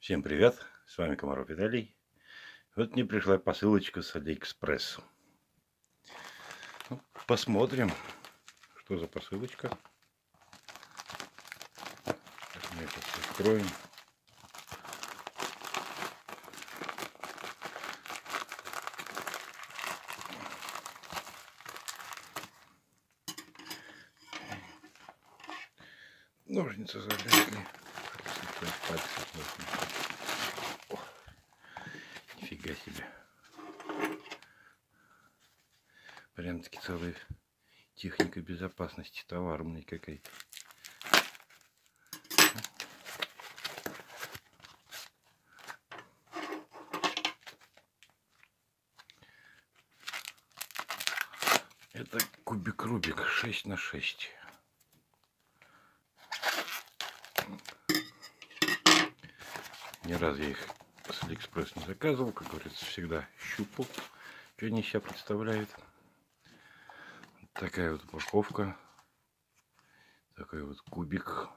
Всем привет, с вами Комаров Виталий. Вот мне пришла посылочка с Алиэкспресс. Посмотрим, что за посылочка. Сейчас мы это все откроем. Ножницы залезли. Нифига себе. Прям-таки целая техника безопасности товарная какая-то. Это кубик-рубик 6 на 6. Ни разу я их с Алиэкспресс не заказывал, как говорится, всегда щупал, что они из себя представляют. Вот такая вот упаковка, такой вот кубик.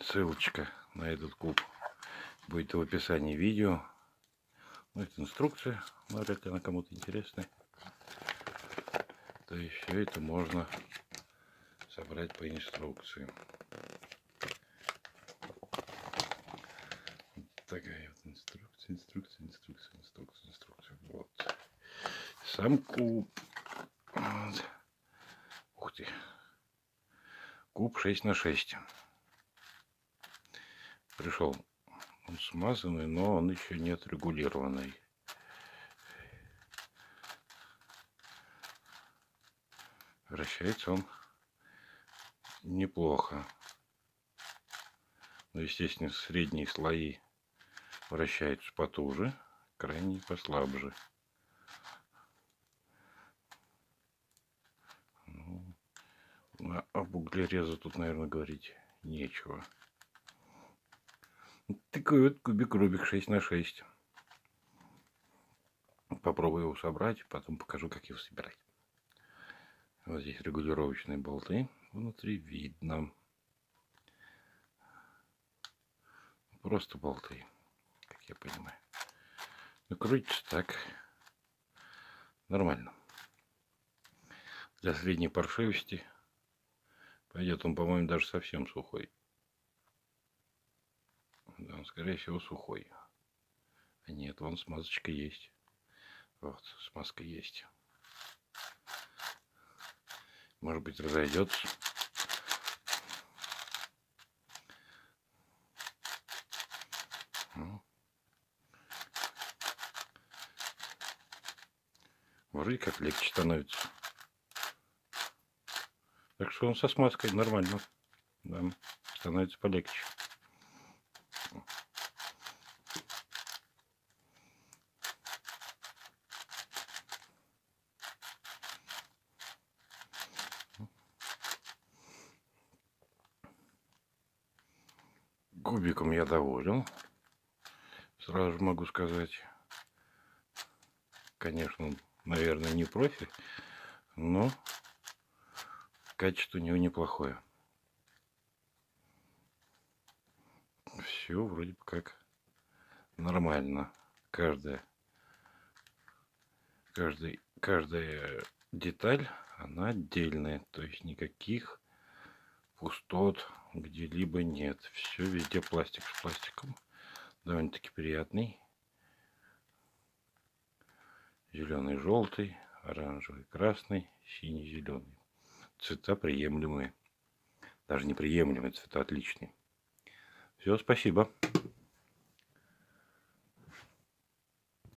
Ссылочка на этот куб будет в описании видео. Ну, это инструкция, вряд ли она кому-то интересна. То есть все это можно собрать по инструкции. Вот такая вот инструкция. Вот. Сам куб. Вот. Ух ты. Куб 6 на 6. Пришел он смазанный, но он еще не отрегулированный. Вращается он неплохо, но, естественно, средние слои вращаются потуже, крайние послабже. Ну, об углерезу тут, наверное, говорить нечего. Такой вот кубик-рубик 6 на 6. Попробую его собрать, потом покажу, как его собирать. Вот здесь регулировочные болты. Внутри видно. Просто болты, как я понимаю. Ну, крутится так. Нормально. Для средней паршивости пойдет. Он, по-моему, даже совсем сухой. Да, он, скорее всего, сухой. А нет, вон смазочка есть. Вот, смазка есть. Может быть, разойдется. Ну. Вроде как легче становится. Так что он со смазкой нормально. Да, становится полегче. Кубиком я доволен, сразу же могу сказать. Конечно, наверное, не профи, но качество у него неплохое. Все вроде бы как нормально. Каждая деталь, она отдельная, то есть никаких пустот где-либо нет. Все везде пластик с пластиком. Довольно-таки приятный. Зеленый, желтый, оранжевый, красный, синий, зеленый. Цвета приемлемые. Даже неприемлемые цвета, отличные. Все, спасибо.